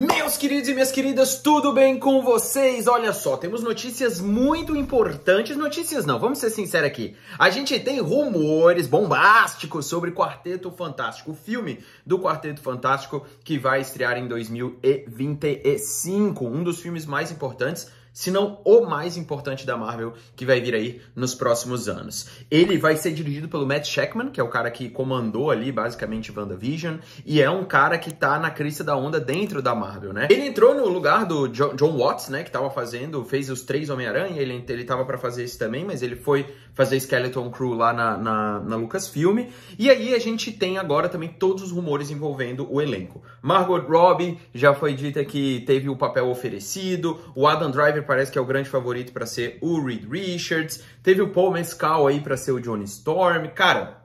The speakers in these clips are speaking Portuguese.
Meus queridos e minhas queridas, tudo bem com vocês? Olha só, temos notícias muito importantes. Notícias não, vamos ser sinceros aqui. A gente tem rumores bombásticos sobre Quarteto Fantástico, o filme do Quarteto Fantástico que vai estrear em 2025. Um dos filmes mais importantes, se não o mais importante da Marvel, que vai vir aí nos próximos anos. Ele vai ser dirigido pelo Matt Shakman, que é o cara que comandou ali, basicamente, Wandavision, e é um cara que tá na crista da onda dentro da Marvel, né? Ele entrou no lugar do John Watts, né, que tava fez os 3 Homem-Aranha, ele tava pra fazer esse também, mas ele foi fazer Skeleton Crew lá na Lucasfilm, e aí a gente tem agora também todos os rumores envolvendo o elenco. Margot Robbie, já foi dita que teve o papel oferecido, o Adam Driver parece que é o grande favorito para ser o Reed Richards. Teve o Paul Mescal aí para ser o Johnny Storm. Cara,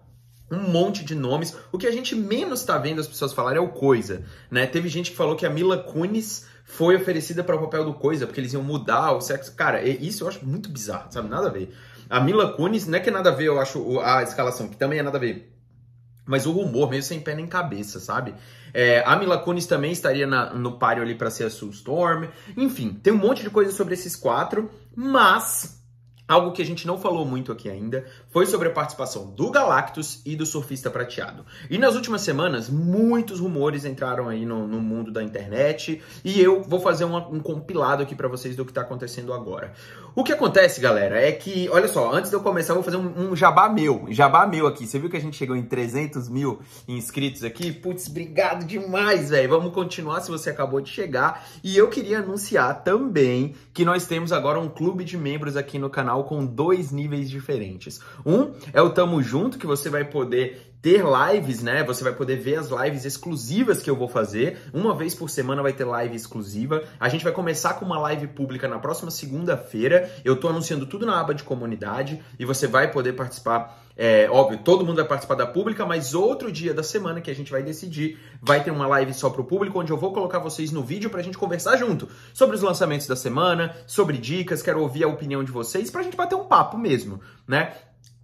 um monte de nomes. O que a gente menos tá vendo as pessoas falarem é o Coisa, né? Teve gente que falou que a Mila Kunis foi oferecida para o papel do Coisa, porque eles iam mudar o sexo. Cara, isso eu acho muito bizarro, sabe? Nada a ver. A Mila Kunis, não é que é nada a ver, eu acho, a escalação, que também é nada a ver. Mas o rumor meio sem pé nem cabeça, sabe? A Mila Kunis também estaria no páreo ali pra ser a Sue Storm. Enfim, tem um monte de coisa sobre esses 4, mas algo que a gente não falou muito aqui ainda foi sobre a participação do Galactus e do Surfista Prateado. E nas últimas semanas, muitos rumores entraram aí no mundo da internet, e eu vou fazer um compilado aqui pra vocês do que tá acontecendo agora. O que acontece, galera, é que, olha só, antes de eu começar, eu vou fazer um jabá meu aqui. Você viu que a gente chegou em 300 mil inscritos aqui? Putz, obrigado demais, velho. Vamos continuar se você acabou de chegar. E eu queria anunciar também que nós temos agora um clube de membros aqui no canal, com 2 níveis diferentes. Um é o Tamo Junto, que você vai poder ter lives, né? Você vai poder ver as lives exclusivas que eu vou fazer. Uma vez por semana vai ter live exclusiva. A gente vai começar com uma live pública na próxima segunda-feira. Eu tô anunciando tudo na aba de comunidade e você vai poder participar. Óbvio, todo mundo vai participar da pública, mas outro dia da semana que a gente vai decidir, vai ter uma live só pro público, onde eu vou colocar vocês no vídeo pra gente conversar junto sobre os lançamentos da semana, sobre dicas, quero ouvir a opinião de vocês, pra gente bater um papo mesmo, né?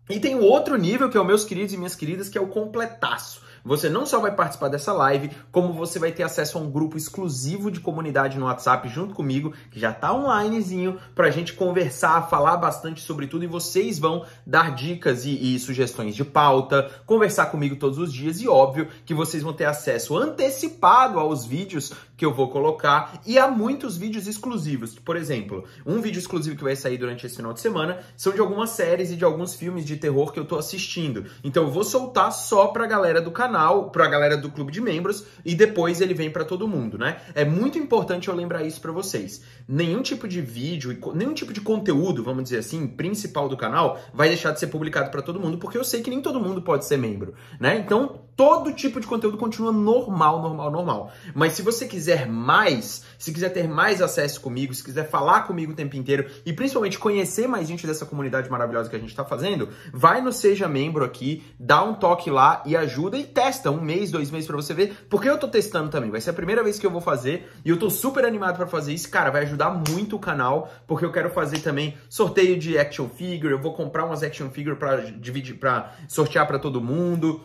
E tem o outro nível, que é o meus queridos e minhas queridas, que é o completaço. Você não só vai participar dessa live, como você vai ter acesso a um grupo exclusivo de comunidade no WhatsApp junto comigo, que já tá onlinezinho, pra gente conversar, falar bastante sobre tudo, e vocês vão dar dicas e sugestões de pauta, conversar comigo todos os dias, e óbvio que vocês vão ter acesso antecipado aos vídeos que eu vou colocar, e há muitos vídeos exclusivos. Por exemplo, um vídeo exclusivo que vai sair durante esse final de semana são de algumas séries e de alguns filmes de terror que eu tô assistindo. Então eu vou soltar só pra galera do canal, pra galera do clube de membros, e depois ele vem pra todo mundo, né? É muito importante eu lembrar isso pra vocês. Nenhum tipo de vídeo, nenhum tipo de conteúdo, vamos dizer assim, principal do canal, vai deixar de ser publicado pra todo mundo, porque eu sei que nem todo mundo pode ser membro, né? Então, todo tipo de conteúdo continua normal. Mas se você quiser mais, se quiser ter mais acesso comigo, se quiser falar comigo o tempo inteiro, e principalmente conhecer mais gente dessa comunidade maravilhosa que a gente tá fazendo, vai no Seja Membro aqui, dá um toque lá e ajuda, e testa 1 mês, 2 meses pra você ver, porque eu tô testando também, vai ser a primeira vez que eu vou fazer, e eu tô super animado pra fazer isso, cara, vai ajudar muito o canal, porque eu quero fazer também sorteio de action figure, eu vou comprar umas action figure pra sortear pra todo mundo,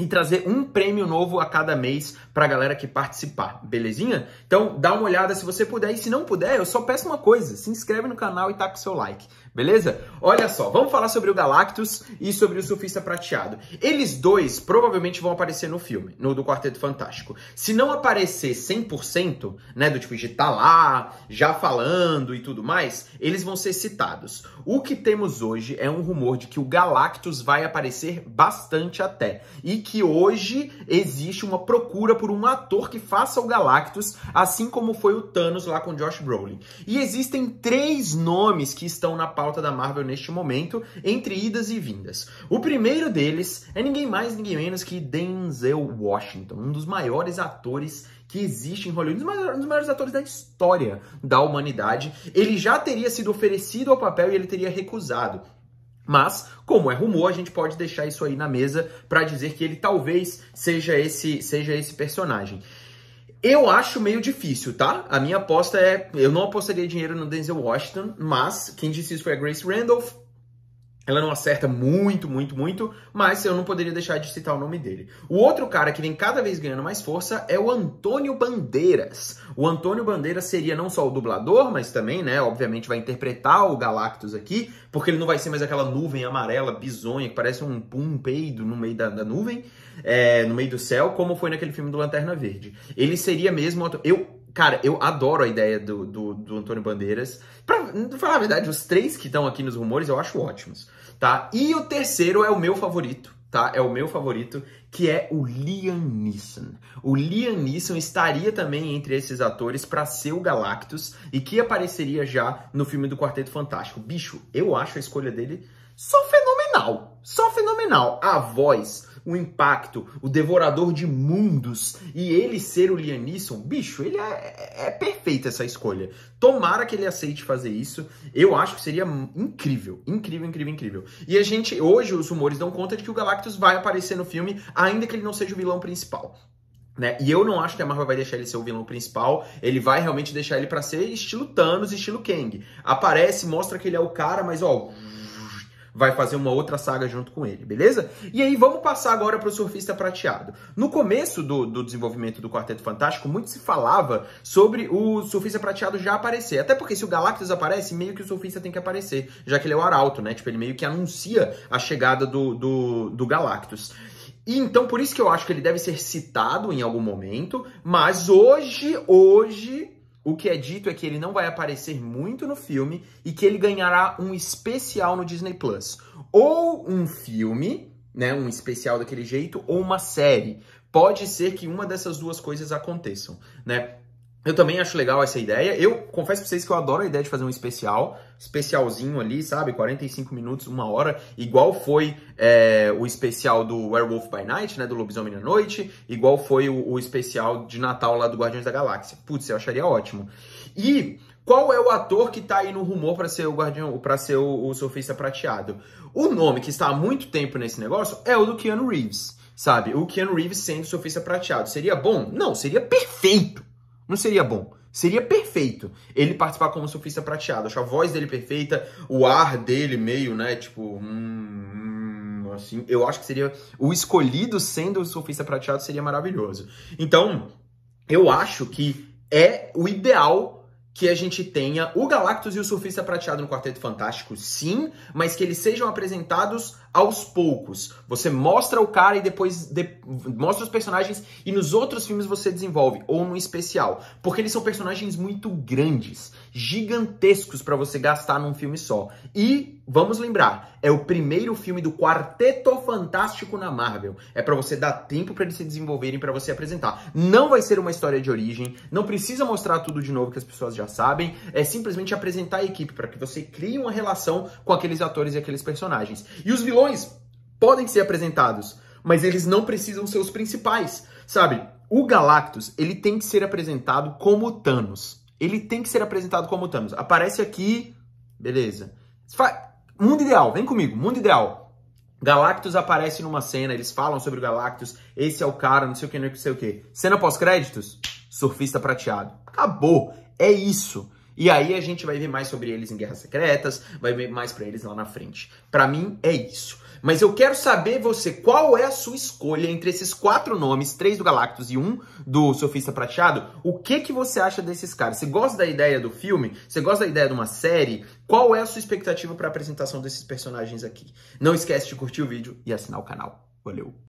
e trazer um prêmio novo a cada mês pra galera que participar, belezinha? Então, dá uma olhada se você puder, e se não puder, eu só peço uma coisa, se inscreve no canal e taca o seu like, beleza? Olha só, vamos falar sobre o Galactus e sobre o Surfista Prateado. Eles dois provavelmente vão aparecer no filme, no do Quarteto Fantástico. Se não aparecer 100%, né, do tipo de tá lá, já falando e tudo mais, eles vão ser citados. O que temos hoje é um rumor de que o Galactus vai aparecer bastante até, e que hoje existe uma procura por um ator que faça o Galactus, assim como foi o Thanos lá com Josh Brolin. E existem 3 nomes que estão na pauta da Marvel neste momento, entre idas e vindas. O primeiro deles é ninguém mais, ninguém menos que Denzel Washington, um dos maiores atores que existe em Hollywood, um dos maiores atores da história da humanidade. Ele já teria sido oferecido ao papel e ele teria recusado. Mas, como é rumor, a gente pode deixar isso aí na mesa pra dizer que ele talvez seja esse personagem. Eu acho meio difícil, tá? A minha aposta é... Eu não apostaria dinheiro no Denzel Washington, mas quem disse isso foi a Grace Randolph. Ela não acerta muito, mas eu não poderia deixar de citar o nome dele. O outro cara que vem cada vez ganhando mais força é o Antônio Bandeiras. O Antônio Bandeiras seria não só o dublador, mas também, né, obviamente vai interpretar o Galactus aqui, porque ele não vai ser mais aquela nuvem amarela, bizonha, que parece um peido no meio da nuvem, no meio do céu, como foi naquele filme do Lanterna Verde. Ele seria mesmo... Cara, eu adoro a ideia do Antônio Bandeiras. Pra falar a verdade, os três que estão aqui nos rumores eu acho ótimos, tá? E o terceiro é o meu favorito, tá? É o meu favorito, que é o Liam Neeson. O Liam Neeson estaria também entre esses atores pra ser o Galactus e que apareceria já no filme do Quarteto Fantástico. Bicho, eu acho a escolha dele só fenomenal. Só fenomenal. A voz... o impacto, o devorador de mundos, e ele ser o Liam Neeson, bicho, ele é perfeita essa escolha. Tomara que ele aceite fazer isso, eu acho que seria incrível, incrível. E a gente, hoje, os rumores dão conta de que o Galactus vai aparecer no filme, ainda que ele não seja o vilão principal. Né? E eu não acho que a Marvel vai deixar ele ser o vilão principal, ele vai realmente deixar ele pra ser estilo Thanos, estilo Kang. Aparece, mostra que ele é o cara, mas ó... vai fazer uma outra saga junto com ele, beleza? E aí vamos passar agora para o Surfista Prateado. No começo do desenvolvimento do Quarteto Fantástico, muito se falava sobre o Surfista Prateado já aparecer. Até porque se o Galactus aparece, meio que o Surfista tem que aparecer, já que ele é o Arauto, né? Tipo, ele meio que anuncia a chegada do Galactus. E então, por isso que eu acho que ele deve ser citado em algum momento, mas hoje... o que é dito é que ele não vai aparecer muito no filme e que ele ganhará um especial no Disney Plus. Ou um filme, né, um especial daquele jeito, ou uma série. Pode ser que uma dessas duas coisas aconteçam, né? Eu também acho legal essa ideia. Eu confesso pra vocês que eu adoro a ideia de fazer um especialzinho ali, sabe? 45 minutos, 1 hora, igual foi o especial do Werewolf by Night, né? Do Lobisomem à Noite, igual foi o especial de Natal lá do Guardiões da Galáxia. Putz, eu acharia ótimo. E qual é o ator que tá aí no rumor pra ser o Guardião, pra ser o Surfista Prateado? O nome que está há muito tempo nesse negócio é o do Keanu Reeves, sabe? O Keanu Reeves sendo o Surfista Prateado. Seria bom? Não, seria perfeito. Não seria bom. Seria perfeito ele participar como Surfista Prateado. Acho a voz dele perfeita, o ar dele meio, né, tipo... assim, eu acho que seria... o escolhido sendo o Surfista Prateado seria maravilhoso. Então, eu acho que é o ideal... que a gente tenha o Galactus e o Surfista Prateado no Quarteto Fantástico, sim, mas que eles sejam apresentados aos poucos. Você mostra o cara e depois mostra os personagens e nos outros filmes você desenvolve, ou no especial. Porque eles são personagens muito grandes, gigantescos pra você gastar num filme só. E, vamos lembrar, é o primeiro filme do Quarteto Fantástico na Marvel. É pra você dar tempo pra eles se desenvolverem, pra você apresentar. Não vai ser uma história de origem, não precisa mostrar tudo de novo que as pessoas já sabem, é simplesmente apresentar a equipe para que você crie uma relação com aqueles atores e aqueles personagens. E os vilões podem ser apresentados, mas eles não precisam ser os principais, sabe? O Galactus, ele tem que ser apresentado como Thanos. Ele tem que ser apresentado como Thanos. Aparece aqui, beleza. Mundo ideal, vem comigo, mundo ideal. Galactus aparece numa cena, eles falam sobre o Galactus, esse é o cara, não sei o que, não sei o que. Cena pós-créditos, Surfista Prateado. Acabou. É isso. E aí a gente vai ver mais sobre eles em Guerras Secretas, vai ver mais pra eles lá na frente. Pra mim, é isso. Mas eu quero saber você, qual é a sua escolha entre esses 4 nomes, 3 do Galactus e 1 do Surfista Prateado? O que que você acha desses caras? Você gosta da ideia do filme? Você gosta da ideia de uma série? Qual é a sua expectativa pra apresentação desses personagens aqui? Não esquece de curtir o vídeo e assinar o canal. Valeu!